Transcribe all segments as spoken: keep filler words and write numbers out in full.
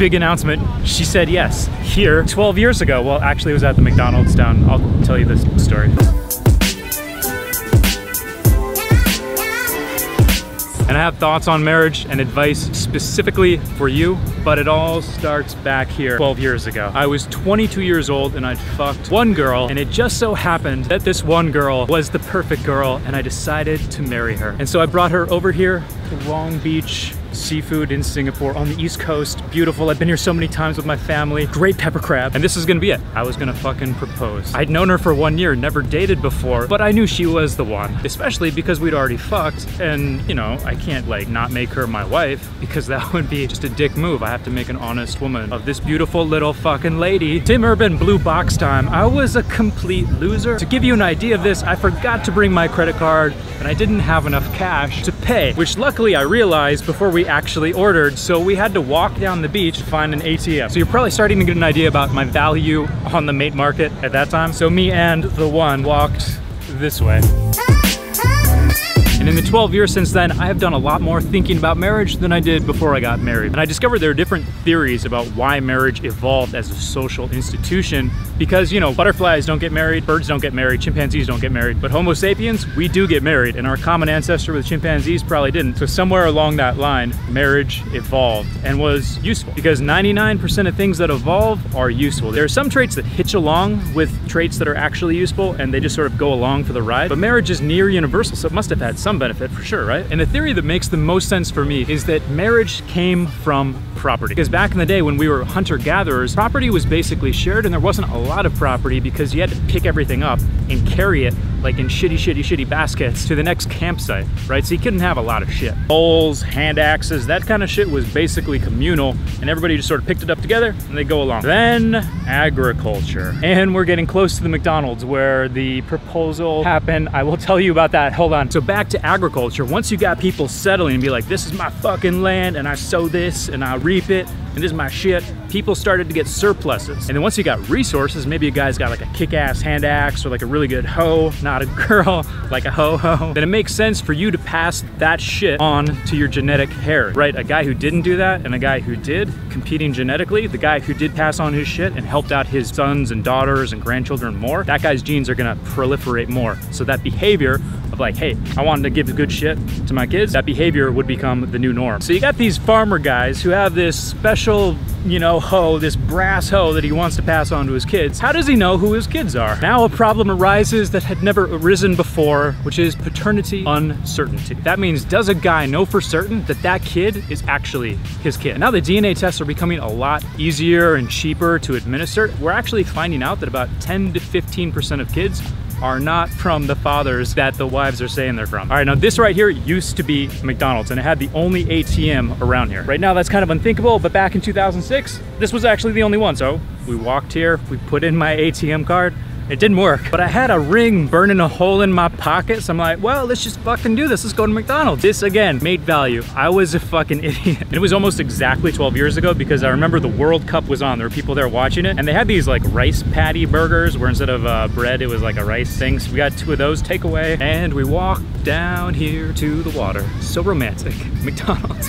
Big announcement, she said yes, here, twelve years ago. Well, actually it was at the McDonald's down, I'll tell you this story. And I have thoughts on marriage and advice specifically for you, but it all starts back here twelve years ago. I was twenty-two years old and I fucked one girl, and it just so happened that this one girl was the perfect girl and I decided to marry her. And so I brought her over here to Long Beach, seafood in Singapore on the East Coast. Beautiful. I've been here so many times with my family. Great pepper crab. And this is gonna be it. I was gonna fucking propose. I'd known her for one year, never dated before, but I knew she was the one, especially because we'd already fucked. And you know, I can't like not make her my wife because that would be just a dick move. I have to make an honest woman of this beautiful little fucking lady. Tim Urban, Blue Box time. I was a complete loser. To give you an idea of this, I forgot to bring my credit card and I didn't have enough cash to pay, which luckily I realized before we actually ordered, so we had to walk down the beach to find an A T M. So you're probably starting to get an idea about my value on the mate market at that time. So me and the one walked this way. And in the twelve years since then, I have done a lot more thinking about marriage than I did before I got married. And I discovered there are different theories about why marriage evolved as a social institution because, you know, butterflies don't get married, birds don't get married, chimpanzees don't get married, but Homo sapiens, we do get married, and our common ancestor with chimpanzees probably didn't. So somewhere along that line, marriage evolved and was useful because ninety-nine percent of things that evolve are useful. There are some traits that hitch along with traits that are actually useful and they just sort of go along for the ride, but marriage is near universal, so it must have had some benefit for sure, right? And the theory that makes the most sense for me is that marriage came from property. Because back in the day when we were hunter-gatherers, property was basically shared and there wasn't a lot of property because you had to pick everything up and carry it like in shitty, shitty, shitty baskets to the next campsite, right? So you couldn't have a lot of shit. Poles, hand axes, that kind of shit was basically communal and everybody just sort of picked it up together and they go along. Then agriculture. And we're getting close to the McDonald's where the proposal happened. I will tell you about that, hold on. So back to agriculture, once you got people settling and be like, this is my fucking land and I sow this and I reap it and this is my shit, people started to get surpluses. And then once you got resources, maybe a guy's got like a kick-ass hand axe or like a really good hoe, not a girl, like a ho-ho, then it makes sense for you to pass that shit on to your genetic heritage, right? A guy who didn't do that and a guy who did, competing genetically, the guy who did pass on his shit and helped out his sons and daughters and grandchildren more, that guy's genes are gonna proliferate more. So that behavior of like, hey, I wanted to give good shit to my kids, that behavior would become the new norm. So you got these farmer guys who have this special, you know, hoe, this brass hoe that he wants to pass on to his kids. How does he know who his kids are? Now a problem arises that had never arisen before, which is paternity uncertainty. That means, does a guy know for certain that that kid is actually his kid? And now the D N A tests are becoming a lot easier and cheaper to administer. We're actually finding out that about ten to fifteen percent of kids are not from the fathers that the wives are saying they're from. All right, now this right here used to be McDonald's and it had the only A T M around here. Right now that's kind of unthinkable, but back in two thousand six, this was actually the only one. So we walked here, we put in my A T M card, it didn't work, but I had a ring burning a hole in my pocket. So I'm like, well, let's just fucking do this. Let's go to McDonald's. This again, mate value. I was a fucking idiot. And it was almost exactly twelve years ago because I remember the World Cup was on. There were people there watching it and they had these like rice patty burgers where instead of uh, bread, it was like a rice thing. So we got two of those takeaway and we walked down here to the water. So romantic. McDonald's.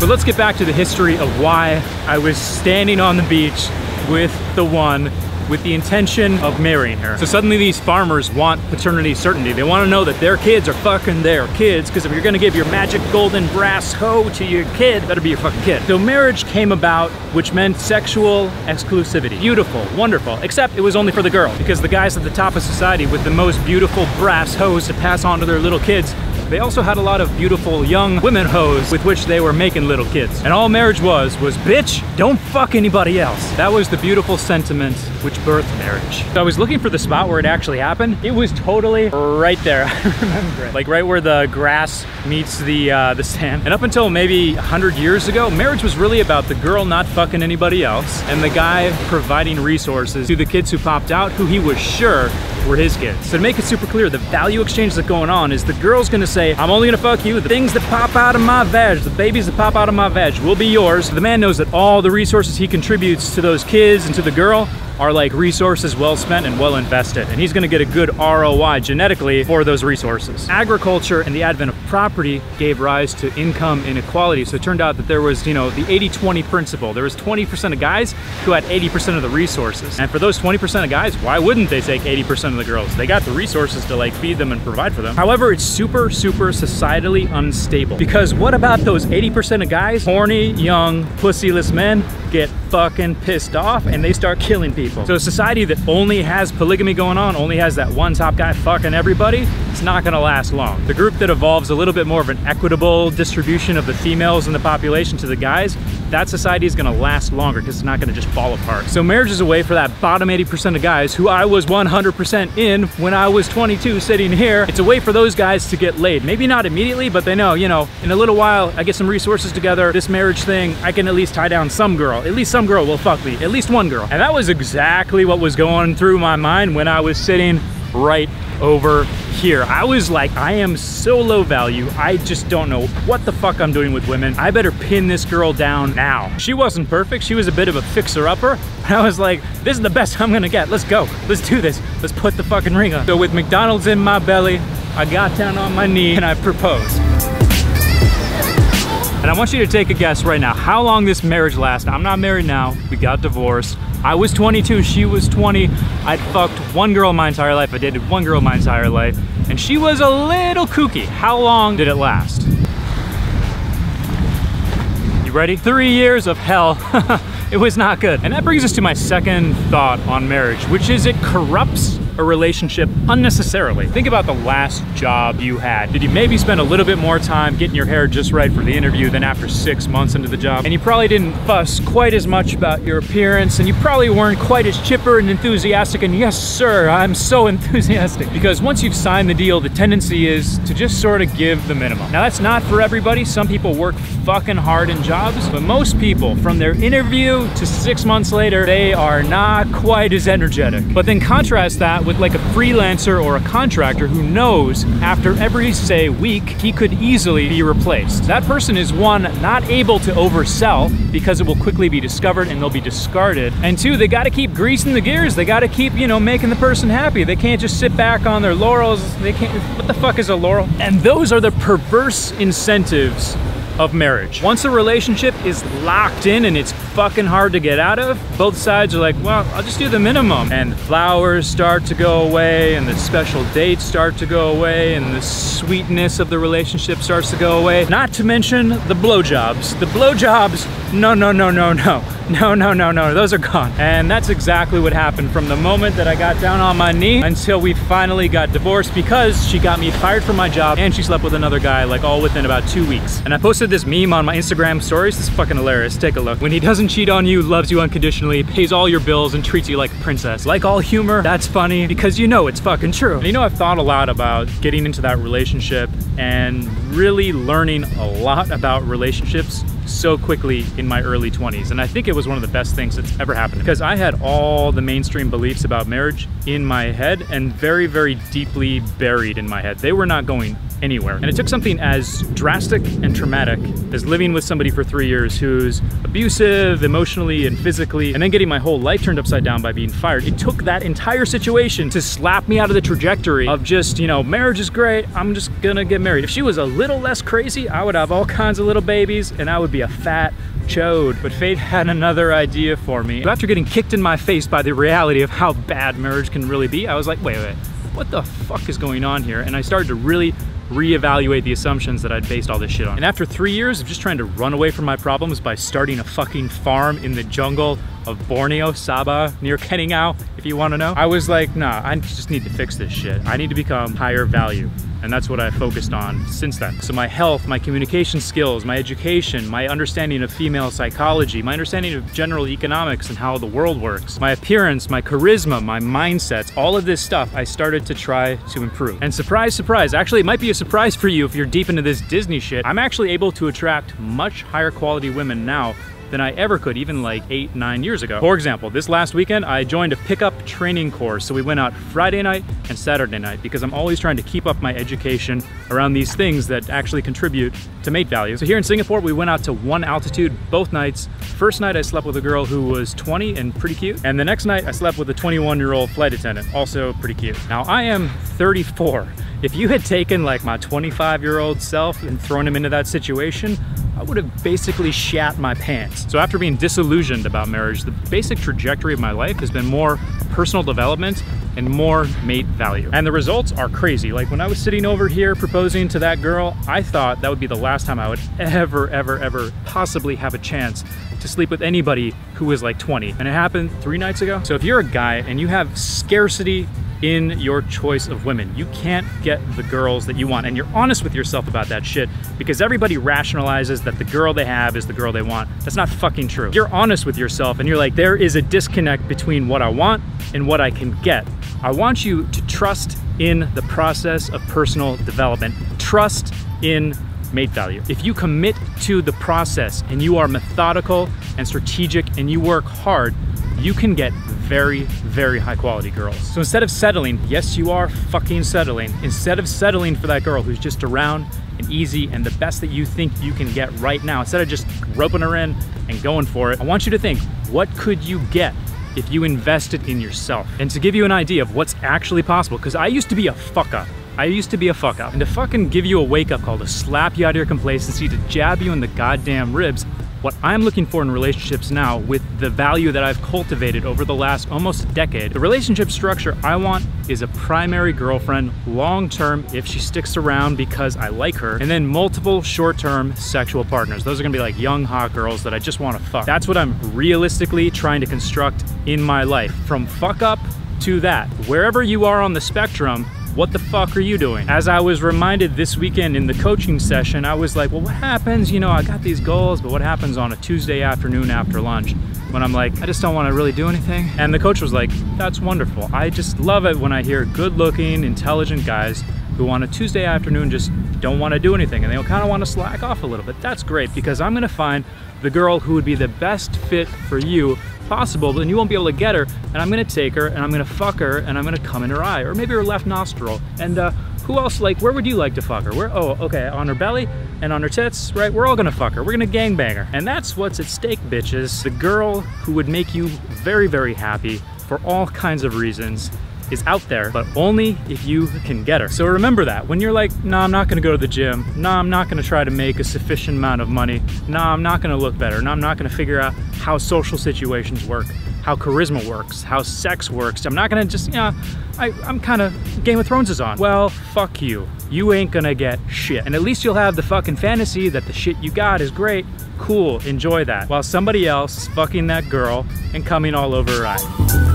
But let's get back to the history of why I was standing on the beach with the one with the intention of marrying her. So suddenly these farmers want paternity certainty. They want to know that their kids are fucking their kids, because if you're going to give your magic golden brass hoe to your kid, better be your fucking kid. So marriage came about, which meant sexual exclusivity. Beautiful, wonderful, except it was only for the girl, because the guys at the top of society with the most beautiful brass hoes to pass on to their little kids, they also had a lot of beautiful young women hoes with which they were making little kids. And all marriage was, was bitch, don't fuck anybody else. That was the beautiful sentiment which birthed marriage. So I was looking for the spot where it actually happened. It was totally right there, I remember it. Like right where the grass meets the, uh, the sand. And up until maybe a hundred years ago, marriage was really about the girl not fucking anybody else and the guy providing resources to the kids who popped out, who he was sure were his kids. So to make it super clear, the value exchange that's going on is the girl's gonna say, I'm only gonna fuck you, the things that pop out of my veg, the babies that pop out of my veg will be yours. The man knows that all the resources he contributes to those kids and to the girl are like resources well spent and well invested, and he's gonna get a good R O I genetically for those resources. Agriculture and the advent of property gave rise to income inequality. So it turned out that there was, you know, the eighty twenty principle. There was twenty percent of guys who had eighty percent of the resources. And for those twenty percent of guys, why wouldn't they take eighty percent of the girls? They got the resources to like feed them and provide for them. However, it's super, super societally unstable, because what about those eighty percent of guys, horny, young, pussyless men, get fucking pissed off and they start killing people. So a society that only has polygamy going on, only has that one top guy fucking everybody, it's not gonna last long. The group that evolves a little bit more of an equitable distribution of the females in the population to the guys, that society is gonna last longer because it's not gonna just fall apart. So marriage is a way for that bottom eighty percent of guys who I was one hundred percent in when I was twenty-two sitting here. It's a way for those guys to get laid. Maybe not immediately, but they know, you know, in a little while, I get some resources together, this marriage thing, I can at least tie down some girl. At least some girl will fuck me, at least one girl. And that was exactly what was going through my mind when I was sitting right over here. I was like, I am so low value. I just don't know what the fuck I'm doing with women. I better pin this girl down now. She wasn't perfect. She was a bit of a fixer-upper. I was like, this is the best I'm gonna get. Let's go. Let's do this. Let's put the fucking ring on. So with McDonald's in my belly, I got down on my knee and I proposed. And I want you to take a guess right now how long this marriage lasted. I'm not married now. We got divorced. I was twenty-two, she was twenty. I fucked one girl my entire life. I dated one girl my entire life. And she was a little kooky. How long did it last? You ready? Three years of hell. It was not good. And that brings us to my second thought on marriage, which is it corrupts a relationship unnecessarily. Think about the last job you had. Did you maybe spend a little bit more time getting your hair just right for the interview than after six months into the job? And you probably didn't fuss quite as much about your appearance, and you probably weren't quite as chipper and enthusiastic, and yes sir, I'm so enthusiastic. Because once you've signed the deal, the tendency is to just sort of give the minimum. Now that's not for everybody. Some people work fucking hard in jobs, but most people, from their interview to six months later, they are not quite as energetic. But then contrast that with like a freelancer or a contractor who knows after every, say, week, he could easily be replaced. That person is, one, not able to oversell because it will quickly be discovered and they'll be discarded. And two, they gotta keep greasing the gears. They gotta keep, you know, making the person happy. They can't just sit back on their laurels. They can't, what the fuck is a laurel? And those are the perverse incentives of marriage. Once a relationship is locked in and it's fucking hard to get out of, both sides are like, well, I'll just do the minimum. And the flowers start to go away, and the special dates start to go away, and the sweetness of the relationship starts to go away. Not to mention the blowjobs. The blowjobs, no, no, no, no, no. No, no, no, no, those are gone. And that's exactly what happened from the moment that I got down on my knee until we finally got divorced, because she got me fired from my job and she slept with another guy, like all within about two weeks. And I posted this meme on my Instagram stories. This is fucking hilarious, take a look. When he doesn't cheat on you, loves you unconditionally, pays all your bills and treats you like a princess. Like all humor, that's funny because you know it's fucking true. And you know, I've thought a lot about getting into that relationship and really learning a lot about relationships so quickly in my early twenties. And I think it was one of the best things that's ever happened, because I had all the mainstream beliefs about marriage in my head and very, very deeply buried in my head. They were not going anywhere. And it took something as drastic and traumatic as living with somebody for three years who's abusive emotionally and physically, and then getting my whole life turned upside down by being fired. It took that entire situation to slap me out of the trajectory of just, you know, marriage is great, I'm just gonna get married. If she was a little less crazy, I would have all kinds of little babies and I would be a fat chode. But fate had another idea for me. After getting kicked in my face by the reality of how bad marriage can really be, I was like, wait, wait, what the fuck is going on here? And I started to really reevaluate the assumptions that I'd based all this shit on. And after three years of just trying to run away from my problems by starting a fucking farm in the jungle of Borneo, Sabah, near Kenningau, if you wanna know, I was like, nah, I just need to fix this shit. I need to become higher value. And that's what I focused on since then. So my health, my communication skills, my education, my understanding of female psychology, my understanding of general economics and how the world works, my appearance, my charisma, my mindsets, all of this stuff I started to try to improve. And surprise, surprise, actually it might be a surprise for you if you're deep into this Disney shit, I'm actually able to attract much higher quality women now than I ever could, even like eight, nine years ago. For example, this last weekend, I joined a pickup training course. So we went out Friday night and Saturday night because I'm always trying to keep up my education around these things that actually contribute to mate value. So here in Singapore, we went out to one altitude both nights. First night, I slept with a girl who was twenty and pretty cute. And the next night, I slept with a twenty-one-year-old flight attendant, also pretty cute. Now, I am thirty-four. If you had taken like my twenty-five-year-old self and thrown him into that situation, I would have basically shat my pants. So after being disillusioned about marriage, the basic trajectory of my life has been more personal development and more mate value. And the results are crazy. Like when I was sitting over here proposing to that girl, I thought that would be the last time I would ever, ever, ever possibly have a chance to sleep with anybody who was like twenty. And it happened three nights ago. So if you're a guy and you have scarcity in your choice of women, you can't get the girls that you want, and you're honest with yourself about that shit, because everybody rationalizes that the girl they have is the girl they want. That's not fucking true. You're honest with yourself and you're like, there is a disconnect between what I want and what I can get. I want you to trust in the process of personal development. Trust in mate value. If you commit to the process and you are methodical and strategic and you work hard, you can get very, very high quality girls. So instead of settling, yes, you are fucking settling. Instead of settling for that girl who's just around and easy and the best that you think you can get right now, instead of just roping her in and going for it, I want you to think, what could you get if you invested in yourself? And to give you an idea of what's actually possible, because I used to be a fuck up. I used to be a fuck up. And to fucking give you a wake up call, to slap you out of your complacency, to jab you in the goddamn ribs, what I'm looking for in relationships now, with the value that I've cultivated over the last almost decade, the relationship structure I want is a primary girlfriend long-term if she sticks around because I like her, and then multiple short-term sexual partners. Those are gonna be like young hot girls that I just wanna fuck. That's what I'm realistically trying to construct in my life. From fuck up to that. Wherever you are on the spectrum, what the fuck are you doing? As I was reminded this weekend in the coaching session, I was like, well, what happens? You know, I got these goals, but what happens on a Tuesday afternoon after lunch when I'm like, I just don't want to really do anything? And the coach was like, that's wonderful. I just love it when I hear good-looking, intelligent guys who on a Tuesday afternoon just don't want to do anything and they kind of want to slack off a little bit. That's great, because I'm going to find the girl who would be the best fit for you possible, but then you won't be able to get her, and I'm gonna take her and I'm gonna fuck her and I'm gonna come in her eye or maybe her left nostril. And uh, who else, like, where would you like to fuck her? Where? Oh, okay, on her belly and on her tits, right? We're all gonna fuck her. We're gonna gangbang her. And that's what's at stake, bitches. The girl who would make you very, very happy for all kinds of reasons is out there, but only if you can get her. So remember that. When you're like, nah, I'm not gonna go to the gym. Nah, I'm not gonna try to make a sufficient amount of money. Nah, I'm not gonna look better. Nah, I'm not gonna figure out how social situations work, how charisma works, how sex works. I'm not gonna just, you know, I, I'm kinda, Game of Thrones is on. Well, fuck you. You ain't gonna get shit. And at least you'll have the fucking fantasy that the shit you got is great. Cool, enjoy that. While somebody else is fucking that girl and coming all over her eye.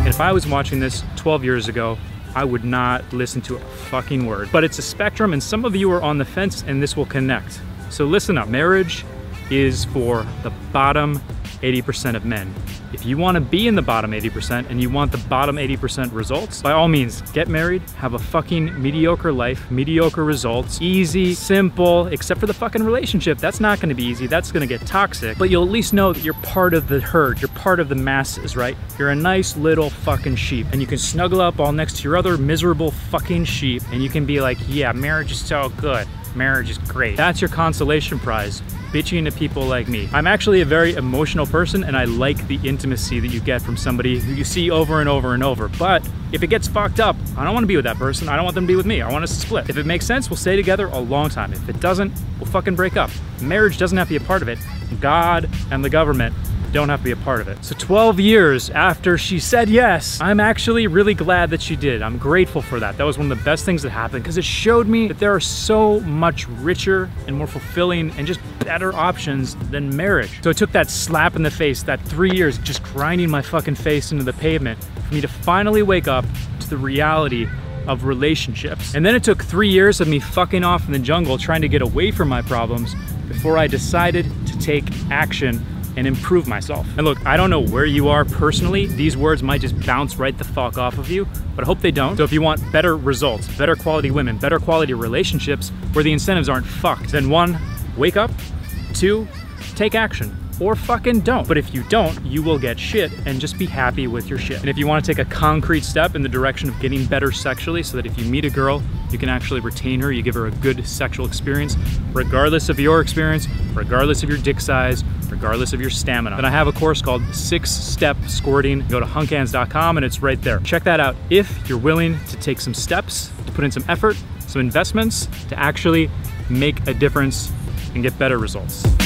And if I was watching this twelve years ago, I would not listen to a fucking word. But it's a spectrum, and some of you are on the fence, and this will connect. So listen up. Marriage is for the bottom eighty percent of men. If you want to be in the bottom eighty percent and you want the bottom eighty percent results, by all means, get married, have a fucking mediocre life, mediocre results, easy, simple, except for the fucking relationship. That's not going to be easy. That's going to get toxic, but you'll at least know that you're part of the herd. You're part of the masses, right? You're a nice little fucking sheep, and you can snuggle up all next to your other miserable fucking sheep, and you can be like, yeah, marriage is so good. Marriage is great. That's your consolation prize, bitching to people like me. I'm actually a very emotional person, and I like the intimacy that you get from somebody who you see over and over and over. But if it gets fucked up, I don't want to be with that person. I don't want them to be with me. I want us to split. If it makes sense, we'll stay together a long time. If it doesn't, we'll fucking break up. Marriage doesn't have to be a part of it. God and the government don't have to be a part of it. So twelve years after she said yes, I'm actually really glad that she did. I'm grateful for that. That was one of the best things that happened, because it showed me that there are so much richer and more fulfilling and just better options than marriage. So I took that slap in the face, that three years just grinding my fucking face into the pavement, for me to finally wake up to the reality of relationships. And then it took three years of me fucking off in the jungle trying to get away from my problems before I decided to take action and improve myself. And look, I don't know where you are personally. These words might just bounce right the fuck off of you, but I hope they don't. So if you want better results, better quality women, better quality relationships where the incentives aren't fucked, then one, wake up. to take action. Or fucking don't. But if you don't, you will get shit, and just be happy with your shit. And if you want to take a concrete step in the direction of getting better sexually so that if you meet a girl, you can actually retain her, you give her a good sexual experience, regardless of your experience, regardless of your dick size, regardless of your stamina. And I have a course called Six Step Squirting. Go to hunkans dot com and it's right there. Check that out if you're willing to take some steps, to put in some effort, some investments, to actually make a difference and get better results.